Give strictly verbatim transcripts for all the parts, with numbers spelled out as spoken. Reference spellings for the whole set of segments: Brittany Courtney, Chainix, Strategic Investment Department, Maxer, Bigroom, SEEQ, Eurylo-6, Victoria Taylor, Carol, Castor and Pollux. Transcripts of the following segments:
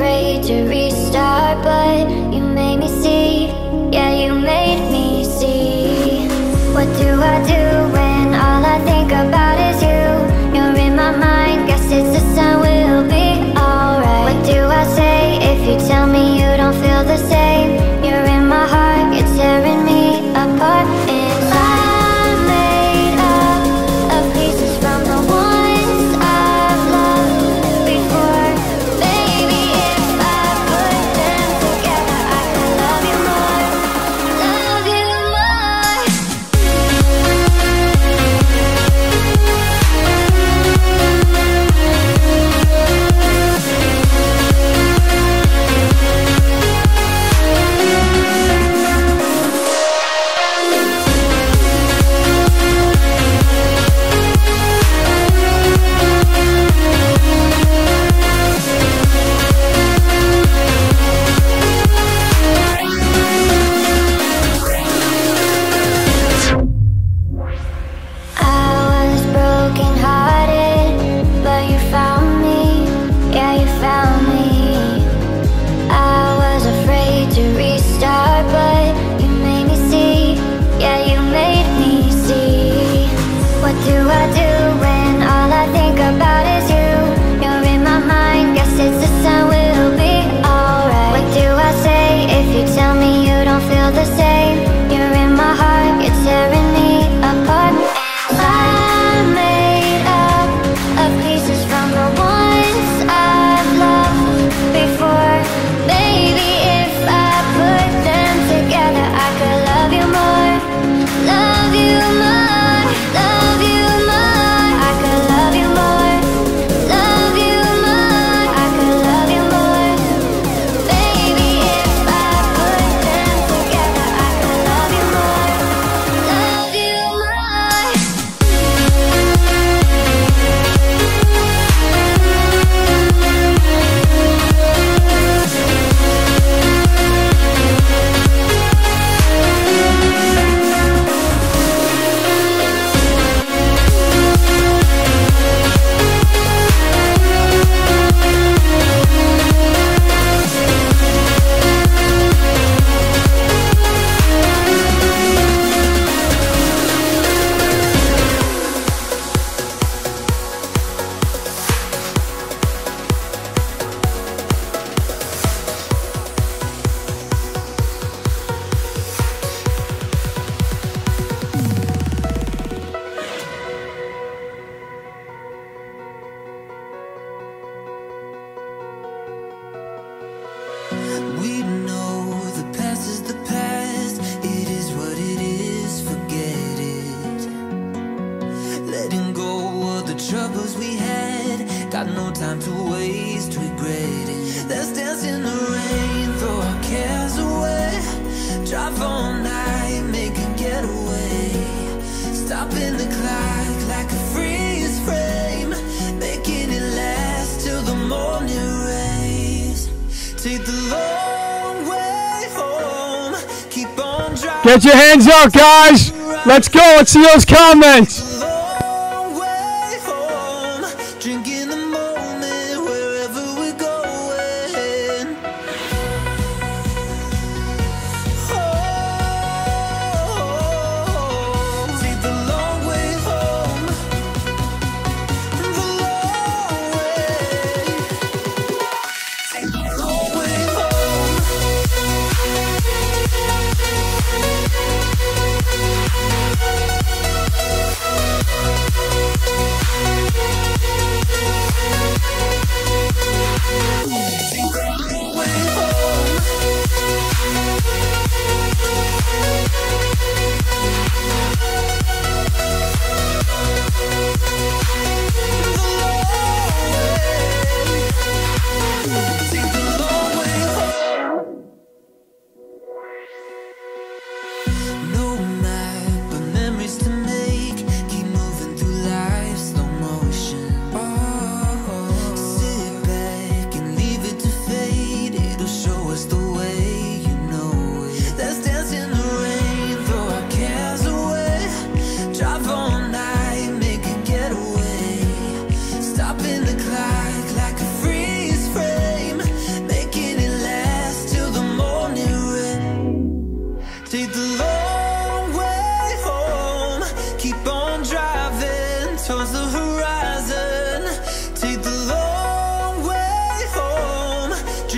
afraid to restart, but you made me see, yeah, you made me see. What do I do when all I think about is you? You're in my mind, guess it's the sign we'll be alright. What do I say if you tell me you don't feel the same? You're in my heart, you're tearing me apart. Get your hands up, guys. Let's go. Let's see those comments.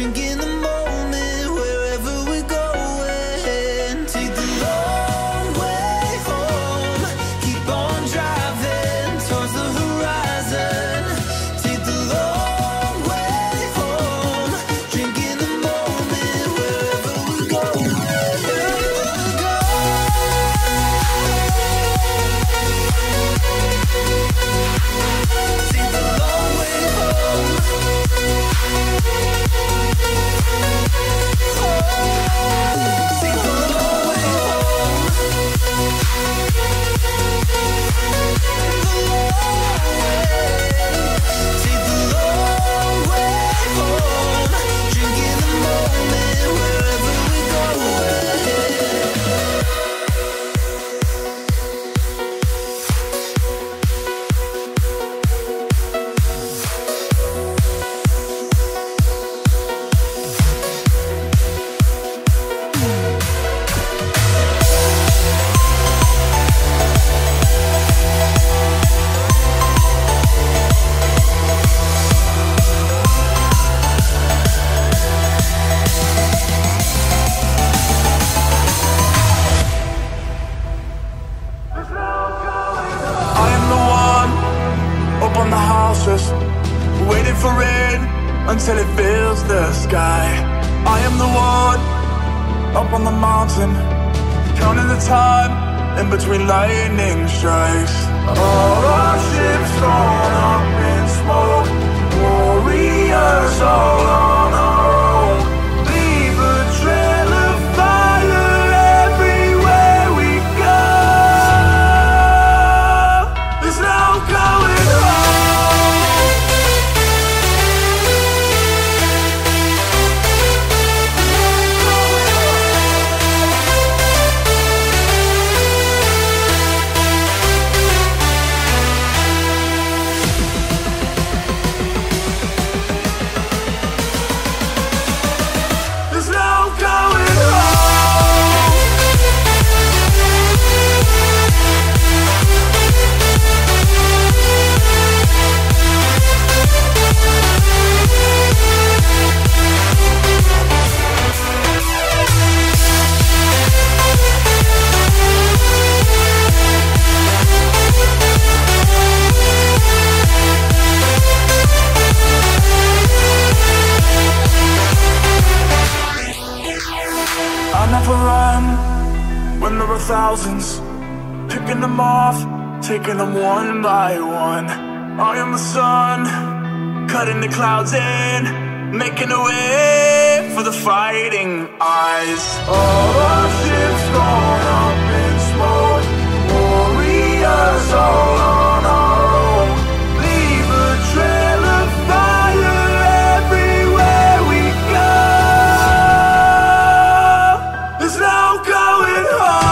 drinking the moment, wherever we're going. Take the long way home, keep on driving towards the horizon. Take the long way home, drinking the moment, wherever we're going. Wherever we're going. Take the long way home. Waiting for rain until it fills the sky. I am the one up on the mountain, counting the time in between lightning strikes. All our ships gone up in smoke, warriors all on our own. Thousands, picking them off, taking them one by one. I am the sun, cutting the clouds in, making a way for the fighting eyes. All our ships gone up in smoke, warriors all on our own. Leave a trail of fire everywhere we go. There's no going home.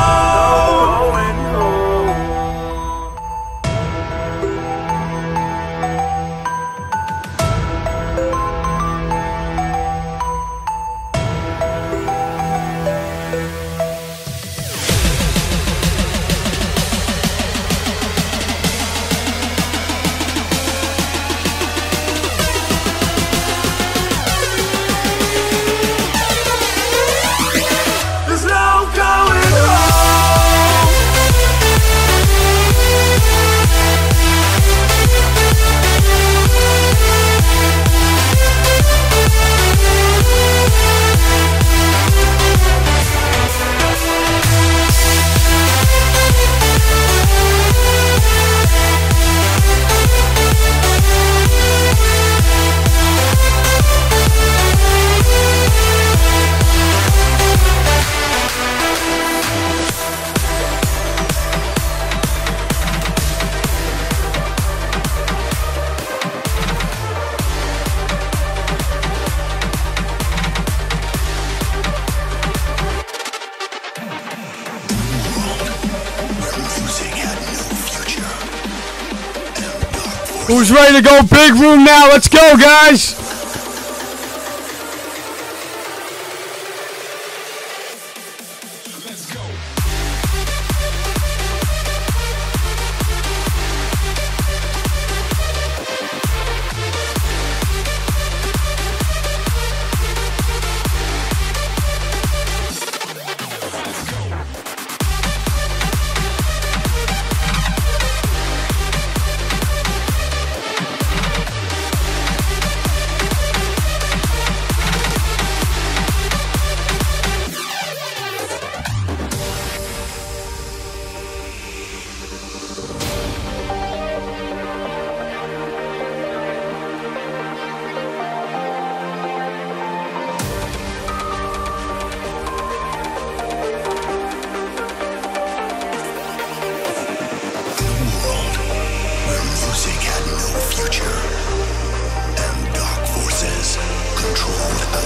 Who's ready to go? Big room now. Let's go, guys.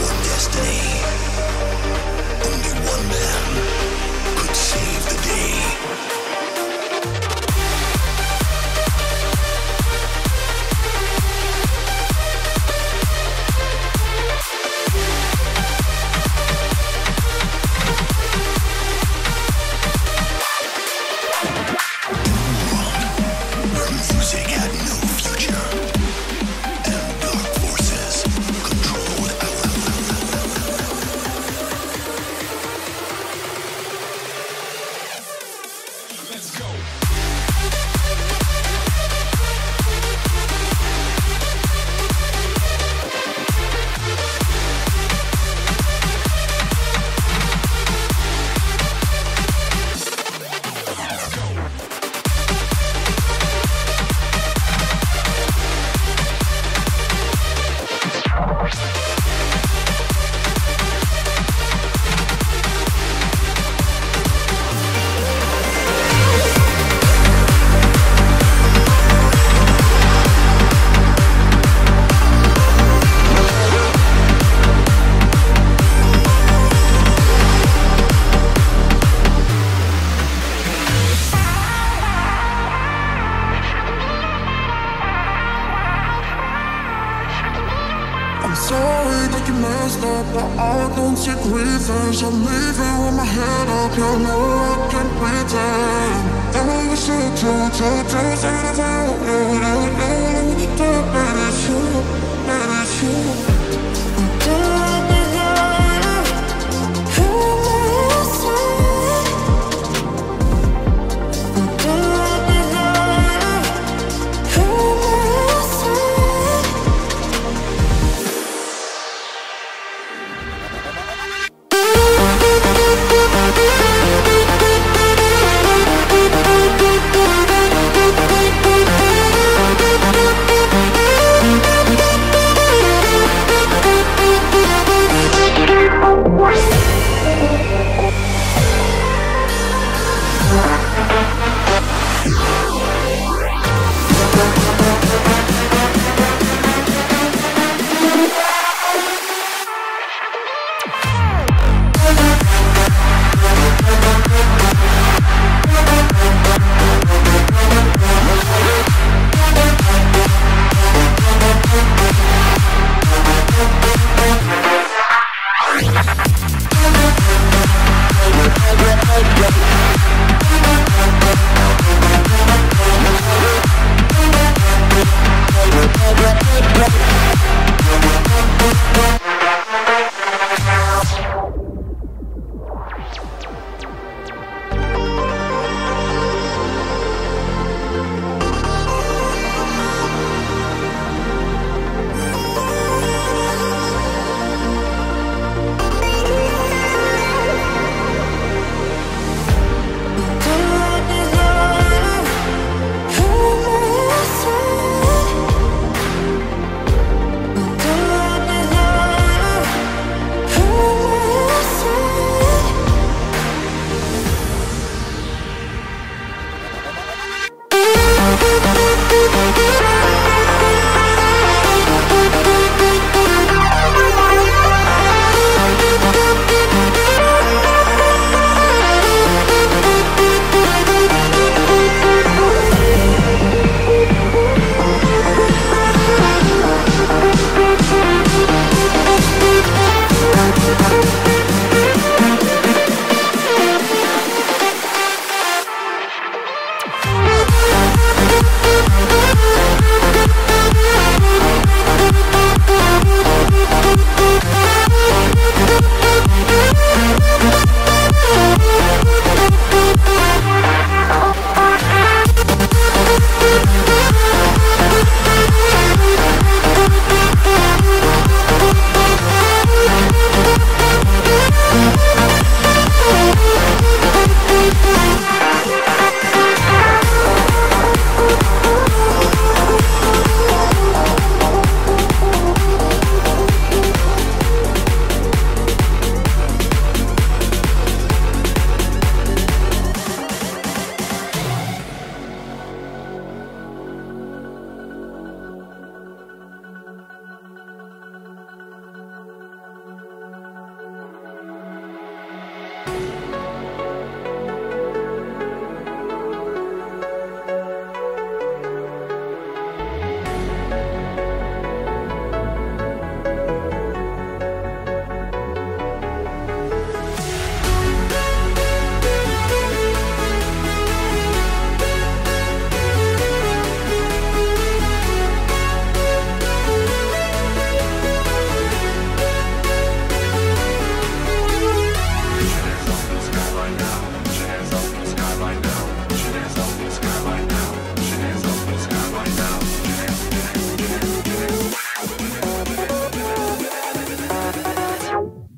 own destiny. Only one man could save the day.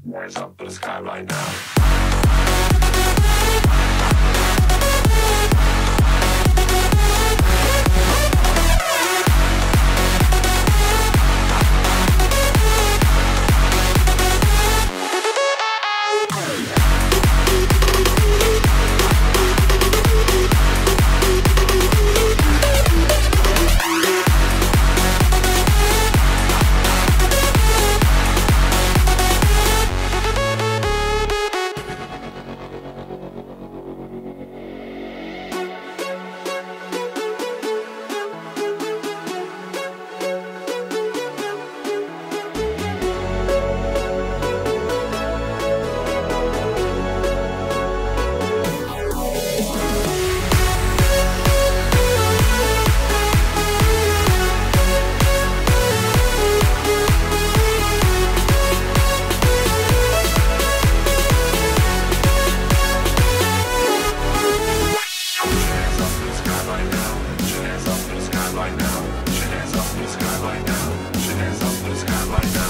Where's up in the sky right now.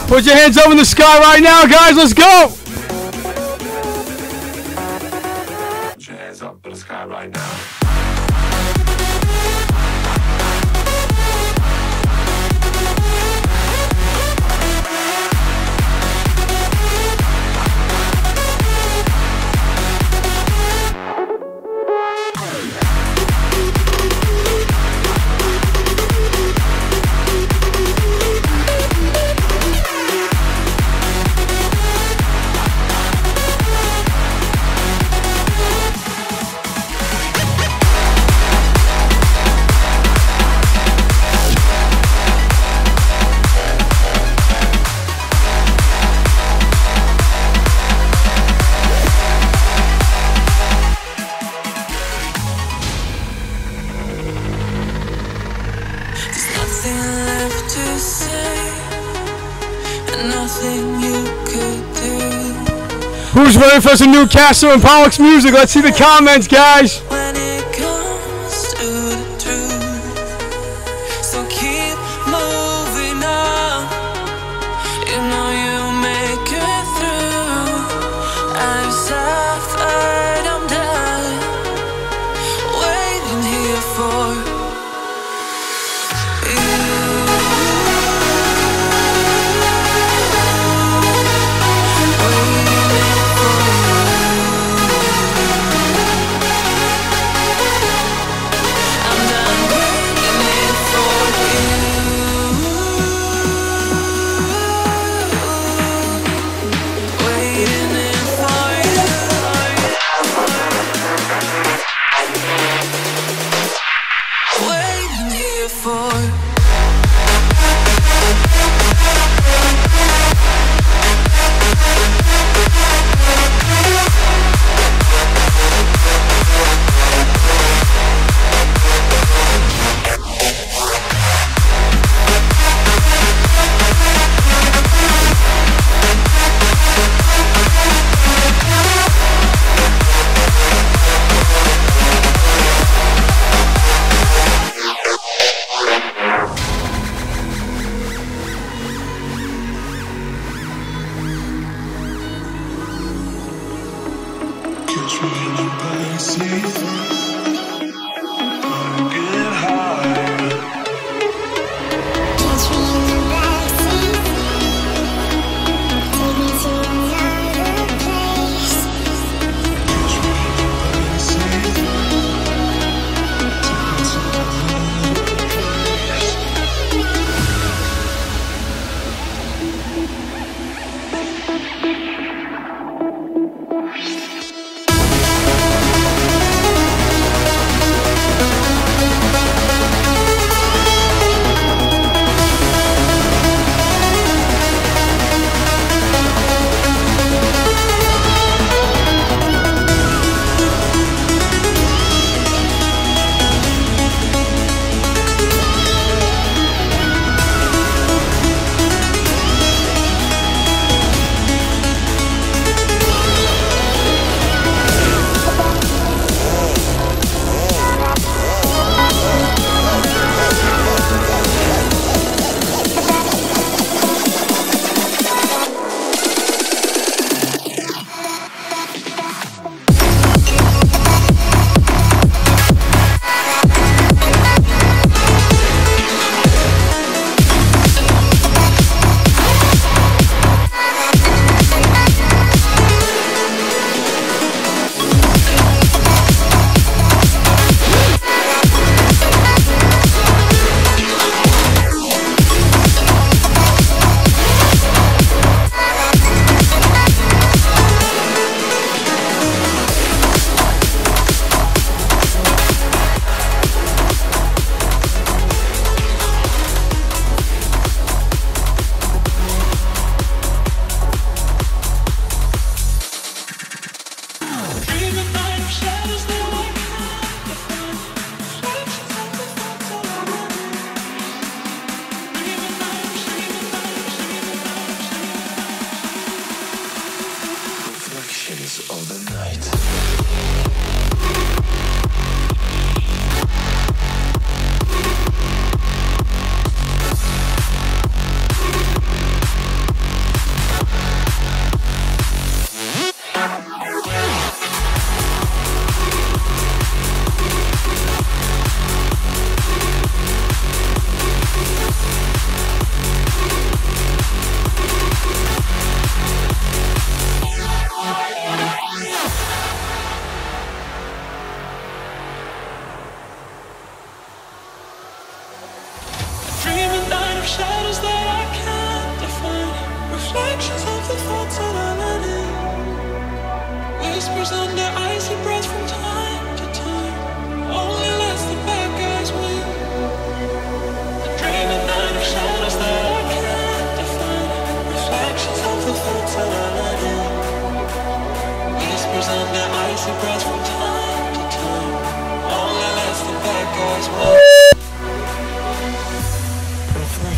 Put your hands up in the sky right now, guys. Let's go. Put your hands up in the sky right now. Who's ready for some new Castor and Pollux music? Let's see the comments, guys. When it comes to the truth, so keep moving on. You know you make it through. I've suffered, I'm done. Waiting here for.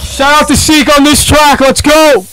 Shout out to SEEQ on this track, let's go!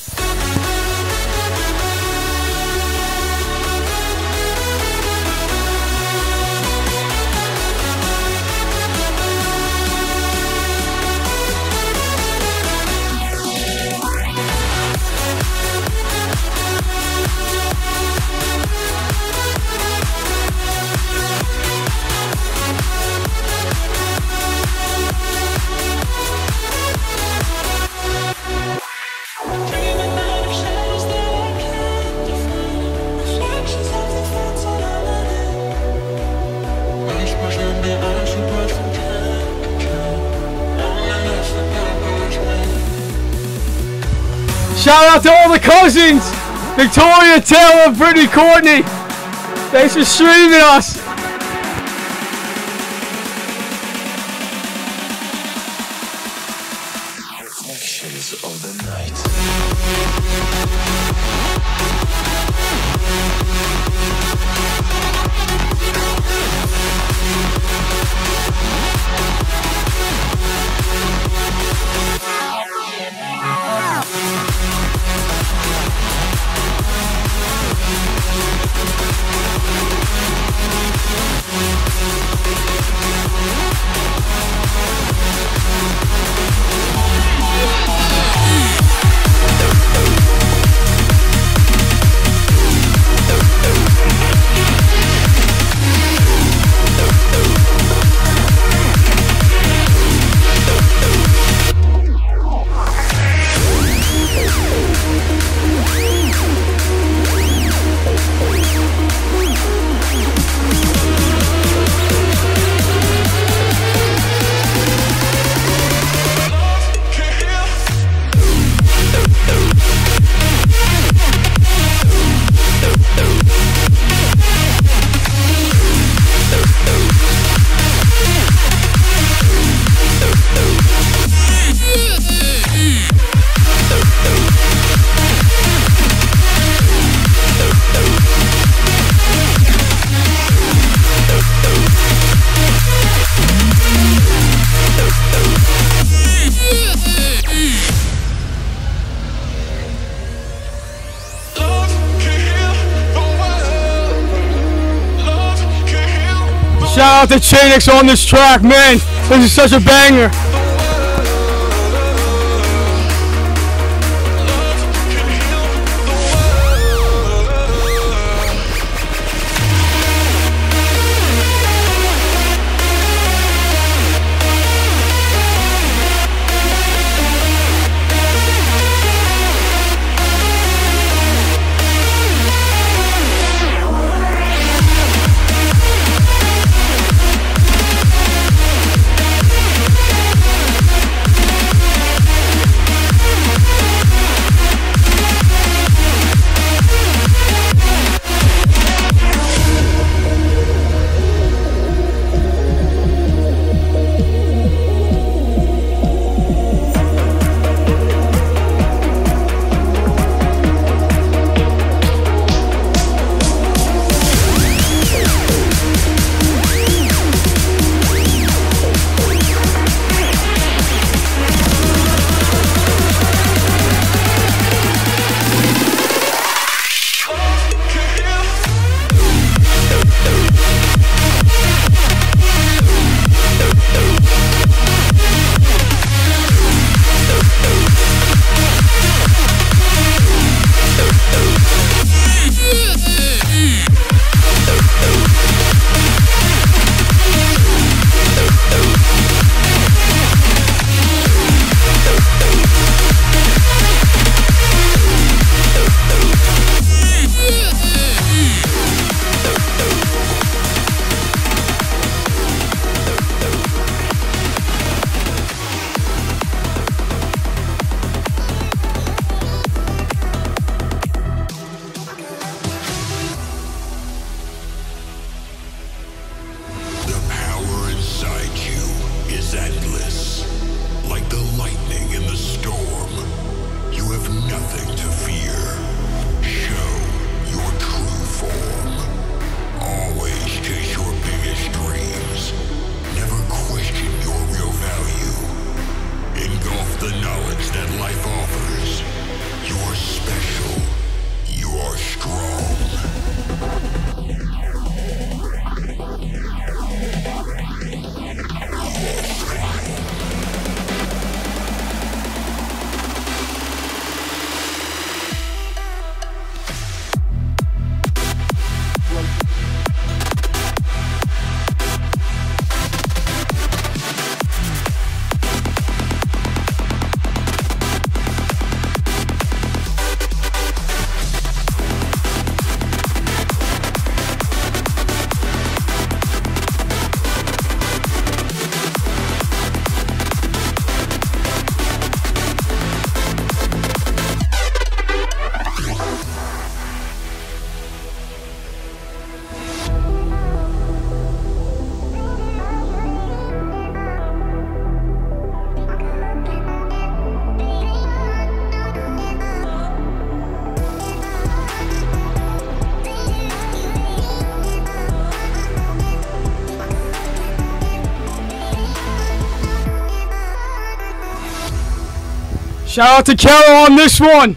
Shout out to all the cousins! Victoria Taylor and Brittany Courtney! Thanks for streaming us! Reflections of the night. Shout out to Chainix on this track, man. This is such a banger. Shout out to Carol on this one.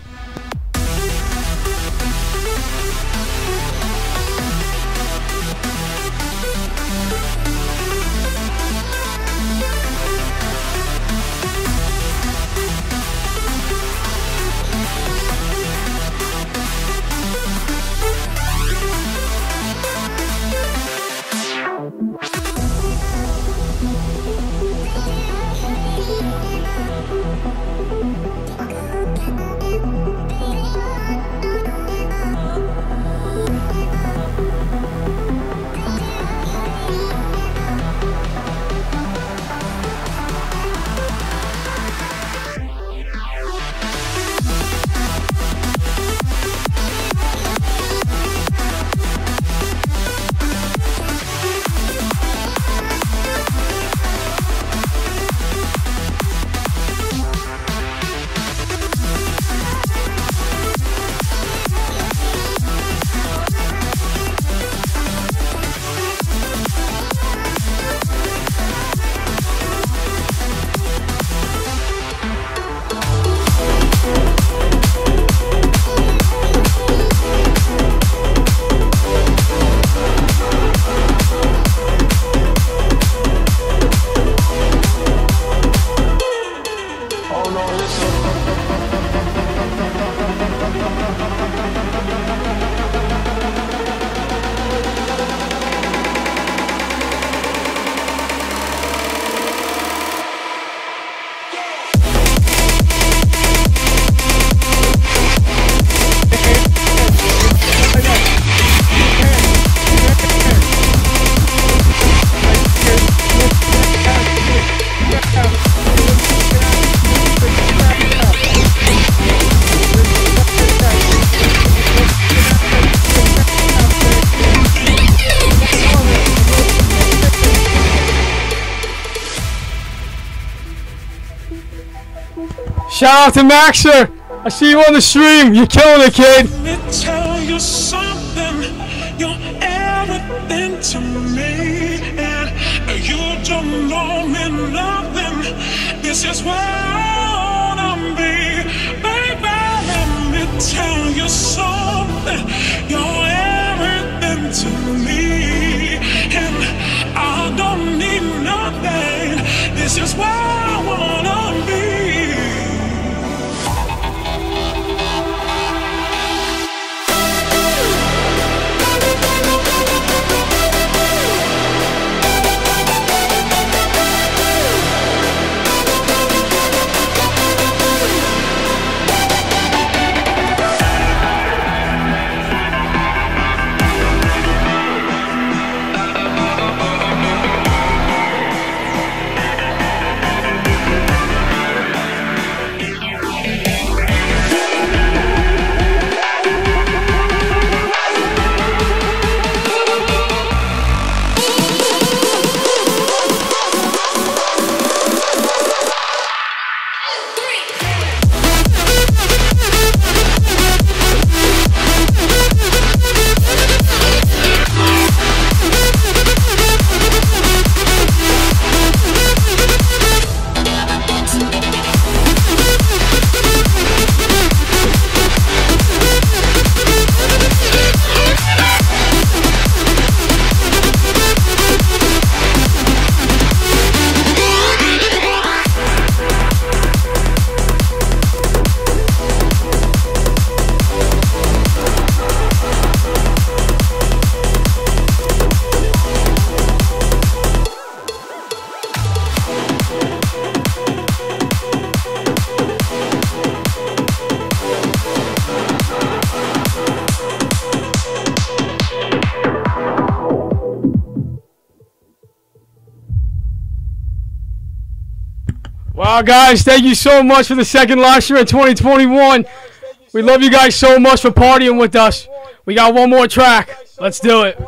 Shout out to Maxer! I see you on the stream! You're killing it, kid! Let me tell you something, you're everything to me, and you don't know me nothing. This is where I wanna be, baby. Let me tell you something, you're everything to me, and I don't need nothing. This is where I wanna be. Wow, guys, thank you so much for the second live stream of twenty twenty-one. We love you guys so much for partying with us. We got one more track. Let's do it.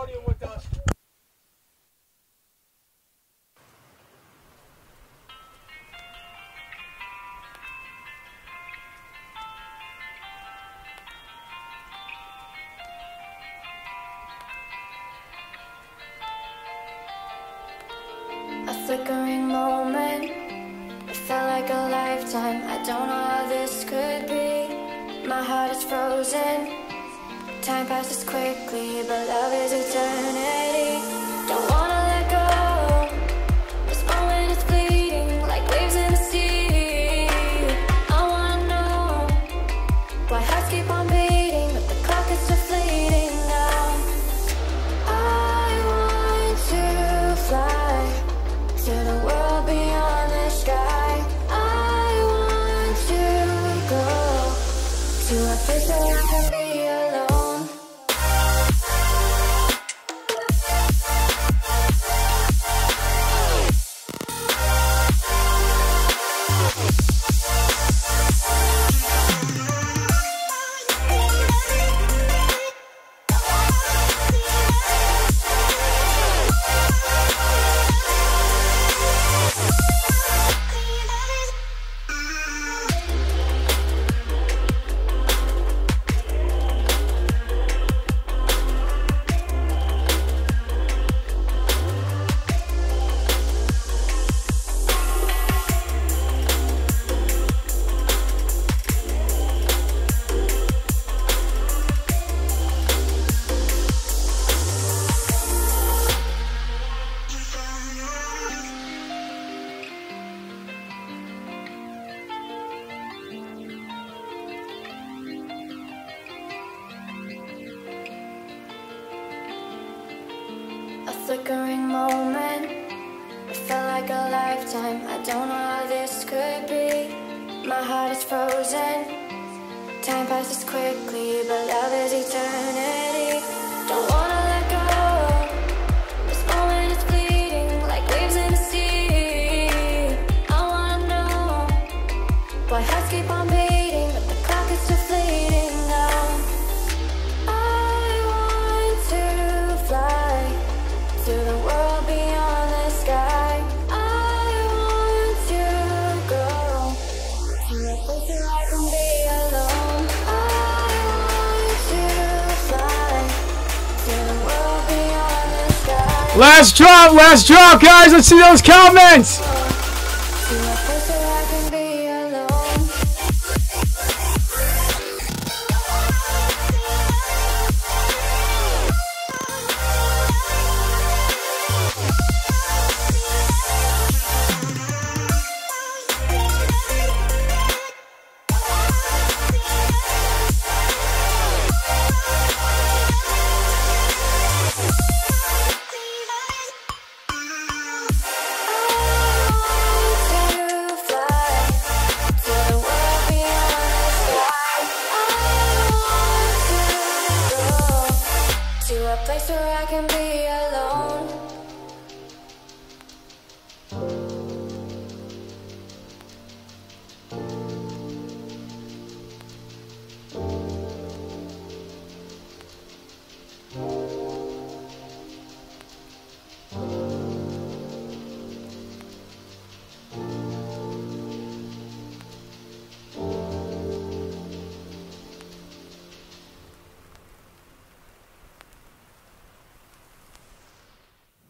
A flickering moment. Felt like a lifetime. time. I don't know how this could be. My heart is frozen. Time passes quickly, but love is eternity. Don't wanna flickering moment. It felt like a lifetime. I don't know how this could be. My heart is frozen. Time passes quickly, but love is eternity. Don't wanna let go. This moment is bleeding like waves in the sea. I wanna know why hearts keep on beating, but the clock is still fleeting now. I want to fly to the world beyond the sky. I want to go to a place where I can be alone. I want to fly to the world beyond the sky. Last drop, last drop, guys. Let's see those comments.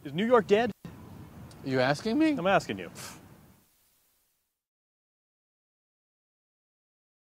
Is New York dead? Are you asking me? I'm asking you.